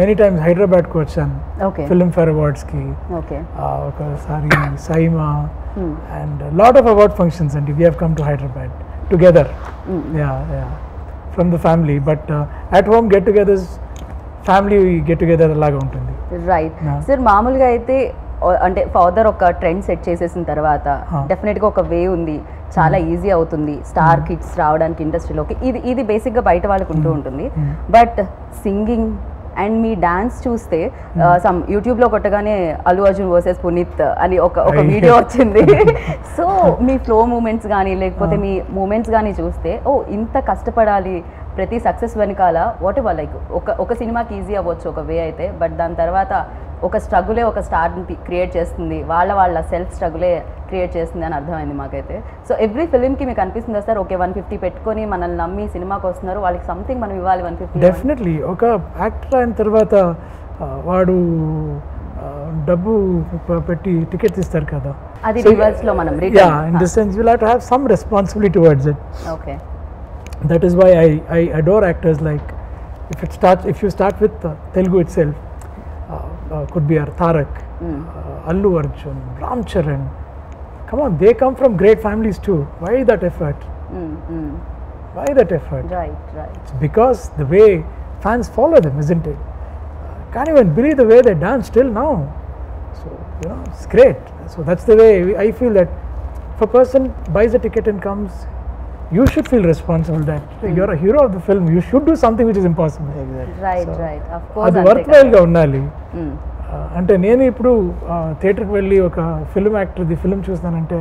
many times Hyderabad ko vachanu. Okay. Film Fair Awards ki. Okay. Okasari SAIMA and a lot of award functions, and we have come to Hyderabad together. Yeah, yeah. From the family, but at home get-togethers, family get-together అలాగా ఉంటుంది. Right. Sir, మామూలుగా అయితే అంటే father ఒక trend set చేసేసిన తర్వాత definite గా ఒక వే ఉంది, చాలా ఈజీ అవుతుంది స్టార్ కిడ్స్ రావడానికి ఇండస్ట్రీలోకి. ఇది ఇది బేసిక్ గా బయట వాళ్ళకు ఉంటూ ఉంటుంది. బట్ సింగింగ్ అండ్ మీ డాన్స్ చూస్తే సమ్ యూట్యూబ్ లో కొట్టగానే అల్లు అర్జున్ వర్సెస్ పునీత్ అని ఒక వీడియో వచ్చింది. సో మీ ఫ్లో మూమెంట్స్ కానీ లేకపోతే మీ మూమెంట్స్ కానీ చూస్తే ఓ ఇంత కష్టపడాలి ప్రతి సక్సెస్ వెనకాల, వాట్ ఎవర్ లైక్ ఒక సినిమాకి ఈజీ అవ్వచ్చు ఒక వే అయితే, బట్ దాని తర్వాత ఒక స్ట్రగులే ఒక స్టార్ని క్రియేట్ చేస్తుంది, వాళ్ళ సెల్ఫ్ స్ట్రగులే క్రియేట్ చేస్తుంది అని అర్థమైంది మాకైతే. సో ఎవ్రీ ఫిల్మ్కి మీకు అనిపిస్తుందా సార్ ఓకే 150 పెట్టుకొని మనల్ని నమ్మి సినిమాకి వస్తున్నారు వాళ్ళకి సంథింగ్ మనం ఇవ్వాలి 150? డెఫినెట్లీ. ఒక యాక్టర్ అయిన తర్వాత వాడు డబ్బు పెట్టి టికెట్ ఇస్తారు కదా, అది రివర్స్లో మనం in the sense will have to have some responsibility towards it. Okay. That is why I adore actors like, if you start with Telugu itself, could be Tarak, Allu Arjun, Ram Charan. Come on, they come from great families too. Why that effort? Why that effort? Right. It's because the way fans follow them, isn't it? Can't even believe the way they dance till now. So you know, it's great. So that's the way I feel that if a person buys a ticket and comes, you should feel responsible that you are a hero of the film, you should do something which is impossible. Exactly. Right, of course. అది worthwhile గా ఉండాలి. అంటే నేను ఇప్పుడు theatre కి వెళ్ళి ఒక film actor the film చూస్తానంటే,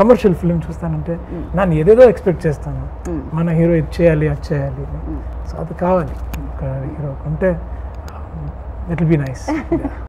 కమర్షియల్ ఫిల్మ్ చూస్తానంటే నేను ఏదేదో ఎక్స్పెక్ట్ చేస్తాను, మన హీరో ఇది చేయాలి అది చేయాలి. సో అది కావాలి ఒక హీరోకి, ఉంటే ఇట్ విల్ బి నైస్.